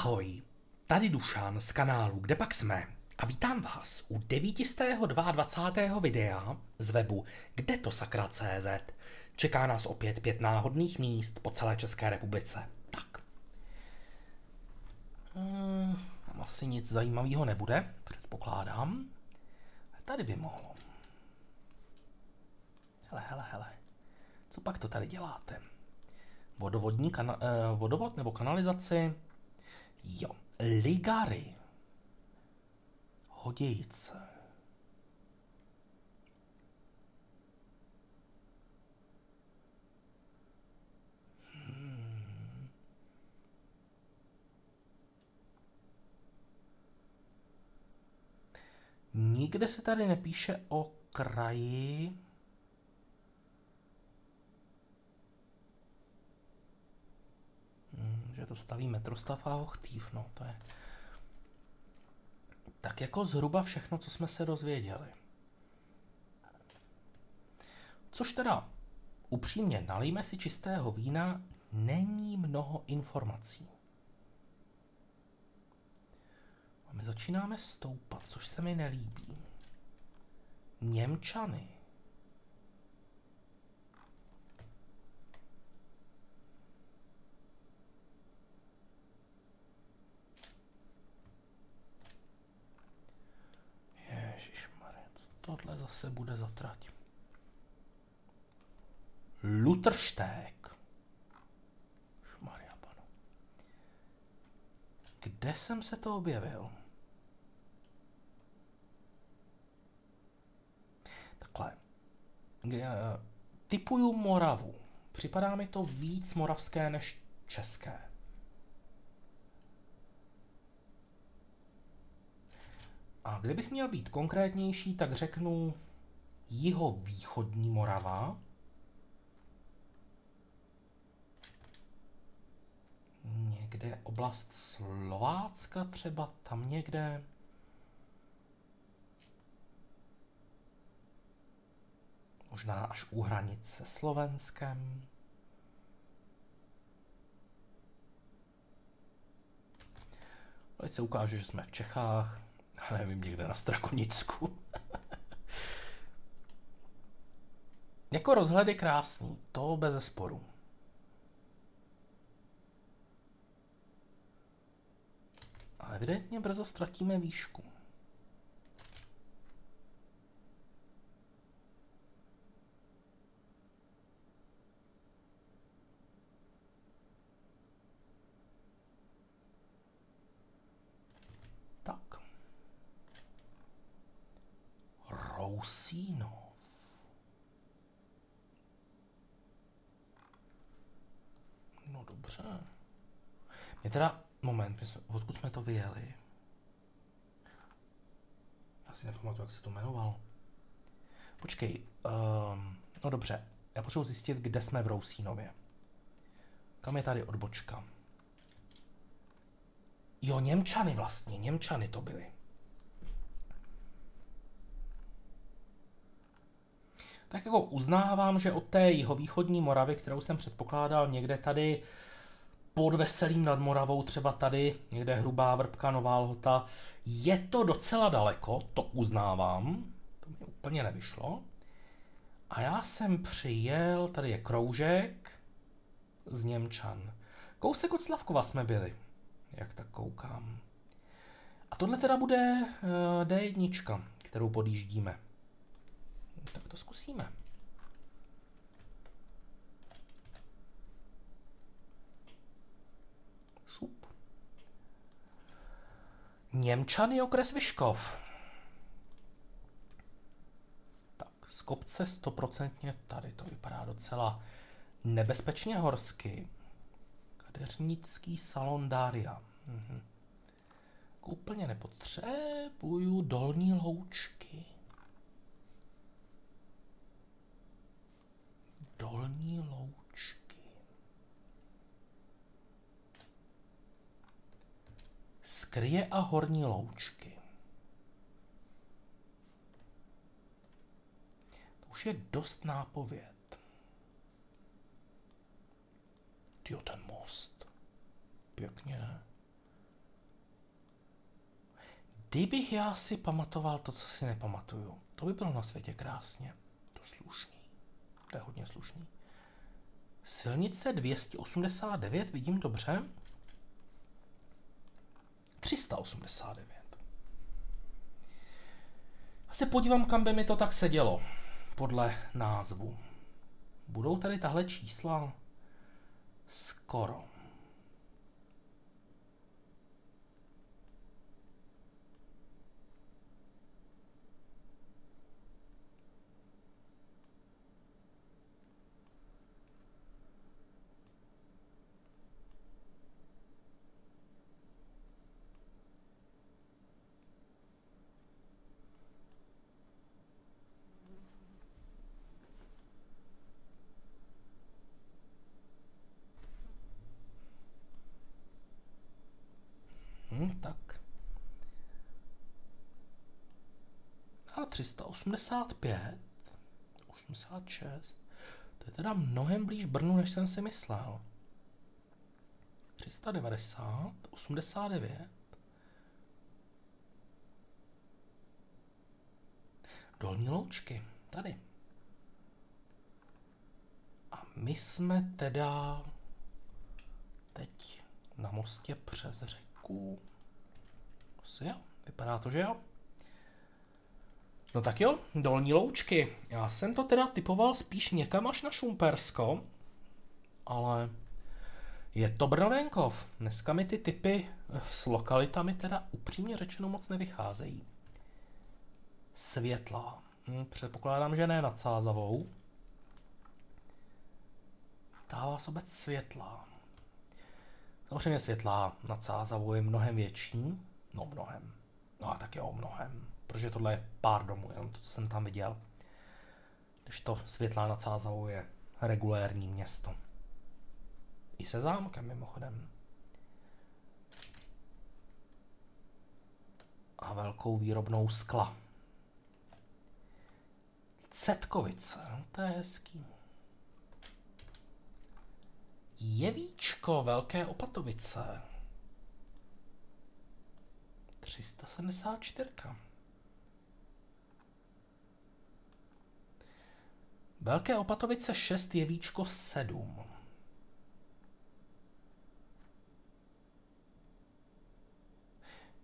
Ahoj, tady Dušan z kanálu Kdepak jsme a vítám vás u 922. videa z webu Kdetosakra.cz. Čeká nás opět 5 náhodných míst po celé České republice. Tak. Tam asi nic zajímavého nebude, předpokládám. Tady by mohlo. Hele. Co pak to tady děláte? Vodovod nebo kanalizaci? Jo, Ligary, Hodějice. Nikde se tady nepíše o kraji. Že to staví Metrostav a Hochtief, no to je tak jako zhruba všechno, co jsme se dozvěděli. Což teda, upřímně, nalijme si čistého vína, není mnoho informací. A my začínáme stoupat, což se mi nelíbí. Němčany. Tohle zase bude zatrať. Lutršték. Šmaria, panu. Kde jsem se to objevil? Takhle. Typuju Moravu. Připadá mi to víc moravské než české. A kdybych měl být konkrétnější, tak řeknu jihovýchodní Morava. Někde oblast Slovácka třeba, tam někde. Možná až u hranic se Slovenskem. Teď se ukáže, že jsme v Čechách. Nevím, někde na Strakonicku. Jako rozhled je krásný, to bez sporu. A evidentně brzo ztratíme výšku. Rousínov. No dobře. Mě teda, moment, odkud jsme to vyjeli? Já si nepamatuju, jak se to jmenovalo. Počkej, no dobře, já potřebuji zjistit, kde jsme v Rousínově. Kam je tady odbočka? Jo, Němčany vlastně, Němčany to byly. Tak jako uznávám, že od té jihovýchodní Moravy, kterou jsem předpokládal někde tady pod Veselým nad Moravou, třeba tady, někde Hrubá Vrbka, Nová Lhota, je to docela daleko, to uznávám, to mi úplně nevyšlo. A já jsem přijel, tady je kroužek z Němčan. Kousek od Slavkova jsme byli, jak tak koukám. A tohle teda bude D1, kterou podjíždíme. Tak to zkusíme. Šup. Němčany, okres Vyškov. Tak, z kopce 100% tady to vypadá docela nebezpečně horsky. Kadeřnický salon Dária. Úplně nepotřebuju Dolní Loučky. Dolní Loučky. Skryje a Horní Loučky. To už je dost nápověd. Tyjo, ten most. Pěkně. Kdybych já si pamatoval to, co si nepamatuju, to by bylo na světě krásně. To slušný. To je hodně slušný. Silnice 289, vidím dobře. 389. Já se podívám, kam by mi to tak sedělo. Podle názvu. Budou tady tahle čísla? Skoro. Tak. A 385, 86, to je teda mnohem blíž Brnu, než jsem si myslel. 390, 89. Dolní loučky, tady. A my jsme teda teď na mostě přes řeku. Jo, vypadá to, že jo. No tak jo, Dolní loučky. Já jsem to teda typoval spíš někam až na Šumpersko, ale je to Brno-venkov. Dneska mi ty typy s lokalitami teda upřímně řečeno moc nevycházejí. Světlá. Předpokládám, že ne nad Sázavou. Dává se obec Světlá. Samozřejmě Světlá nad Sázavou je mnohem větší. No mnohem. No a tak jo, mnohem. Protože tohle je pár domů, jenom to, co jsem tam viděl. Když to Světlá nad Sázavou je regulérní město. I se zámkem mimochodem. A velkou výrobnou skla. Cetkovice, no to je hezký. Jevíčko, Velké Opatovice. 374. Velké Opatovice 6, Jevíčko 7.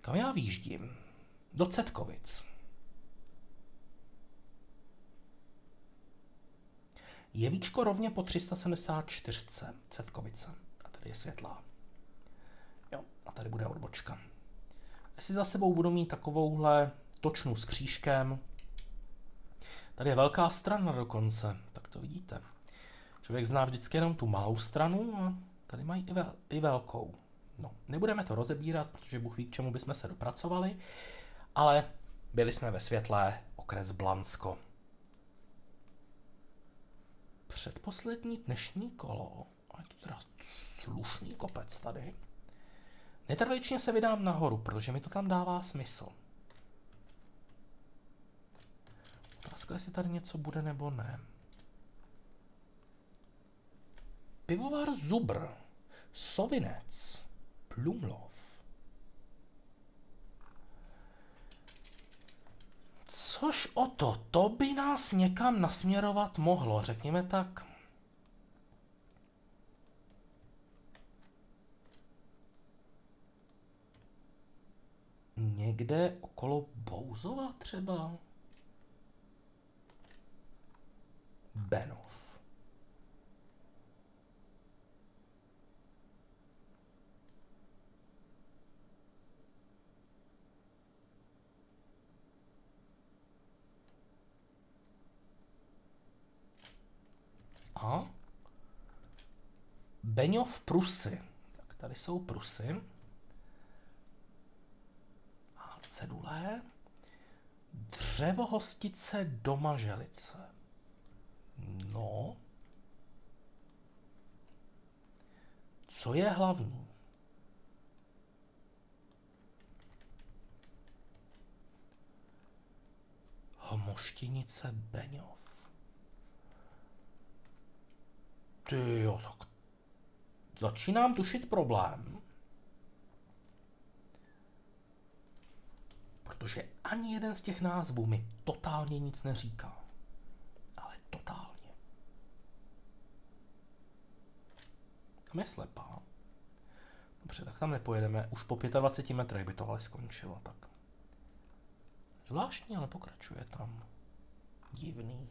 Kam já výjíždím? Do Cetkovic. Jevíčko rovně po 374. Cetkovice. A tady je Světlá. Jo, a tady bude odbočka. Jestli za sebou budu mít takovouhle točnu s křížkem. Tady je velká strana dokonce, tak to vidíte. Člověk zná vždycky jenom tu malou stranu a tady mají i velkou. No, nebudeme to rozebírat, protože Bůh ví, k čemu bychom se dopracovali, ale byli jsme ve Světlé, okres Blansko. Předposlední dnešní kolo, a je to teda slušný kopec tady. Netradičně se vydám nahoru, protože mi to tam dává smysl. Otázka, jestli tady něco bude nebo ne. Pivovar Zubr, Sovinec, Plumlov. Což o to, to by nás někam nasměrovat mohlo, řekněme tak. Někde okolo Bouzova třeba? Beňov. A? Beňov Prusy. Tak tady jsou Prusy. Cedule, Dřevohostice, Domaželice. No. Co je hlavní? Hmoštinice, Beňov. Tyjo, tak začínám tušit problém. protože ani jeden z těch názvů mi totálně nic neříkal. Ale totálně. Tam je slepá. Dobře, tak tam nepojedeme. Už po 25 metrech by to ale skončilo. Tak. Zvláštní, ale pokračuje tam. Divný.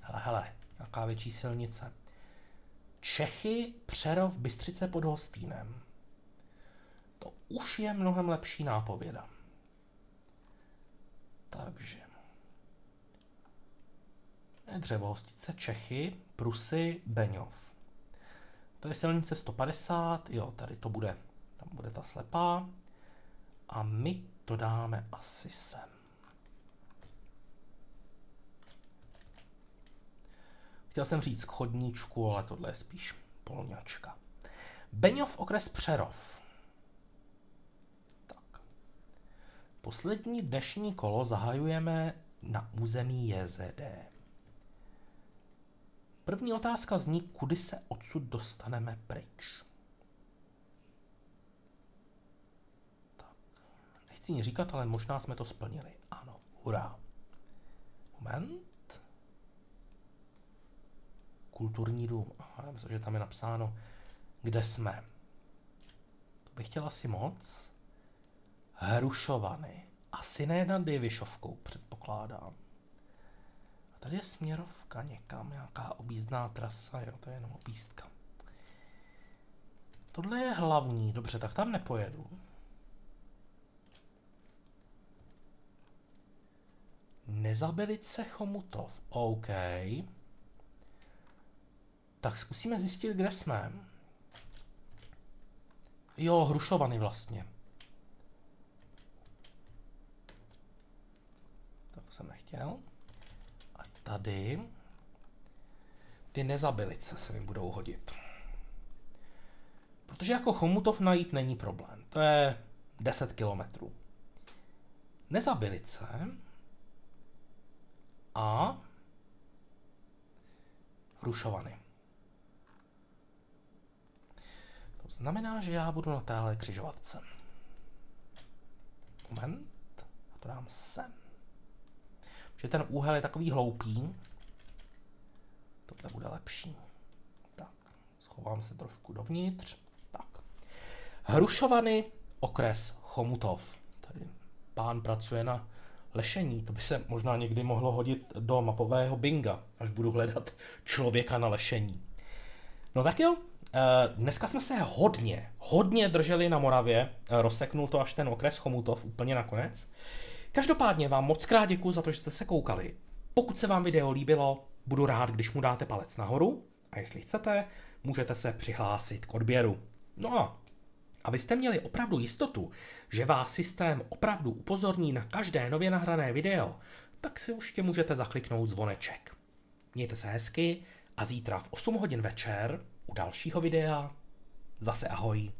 Hele, jaká větší silnice. Čechy, Přerov, Bystřice pod Hostýnem. To už je mnohem lepší nápověda. Takže. Dřevohostice, Čechy, Prusy, Beňov. To je silnice 150, jo, tady to bude, tam bude ta slepá. A my to dáme asi sem. Chtěl jsem říct k chodníčku, ale tohle je spíš polňačka. Beňov, okres Přerov. Tak. Poslední dnešní kolo zahajujeme na území JZD. První otázka zní, kudy se odsud dostaneme pryč. Tak. Nechci nic říkat, ale možná jsme to splnili. Ano, hurá. Moment. Kulturní dům. Aha, myslím, že tam je napsáno, kde jsme. To bych chtěl asi moc. Hrušovany. Asi ne nad Jevišovkou, předpokládám. A tady je směrovka někam, nějaká objízdná trasa, jo, to je jenom objízdka. Tohle je hlavní, dobře, tak tam nepojedu. Nezabilice, Chomutov, OK. Tak zkusíme zjistit, kde jsme. Jo, Hrušovany vlastně. Tak jsem nechtěl. A tady ty Nezabilice se mi budou hodit. Protože jako Chomutov najít není problém. To je 10 kilometrů. Nezabilice a Hrušovany. Znamená, že já budu na téhle křižovatce. Moment. A to dám sem. Že ten úhel je takový hloupý. Tohle bude lepší. Tak. Schovám se trošku dovnitř. Tak. Hrušovany, okres Chomutov. Tady pán pracuje na lešení. To by se možná někdy mohlo hodit do mapového binga, až budu hledat člověka na lešení. No tak jo. Dneska jsme se hodně drželi na Moravě, rozseknul to až ten okres Chomutov úplně nakonec. Každopádně vám moc krát děkuji za to, že jste se koukali. Pokud se vám video líbilo, budu rád, když mu dáte palec nahoru a jestli chcete, můžete se přihlásit k odběru. No a abyste měli opravdu jistotu, že vás systém opravdu upozorní na každé nově nahrané video, tak si už můžete zakliknout zvoneček. Mějte se hezky a zítra v 8 hodin večer u dalšího videa. Zase ahoj.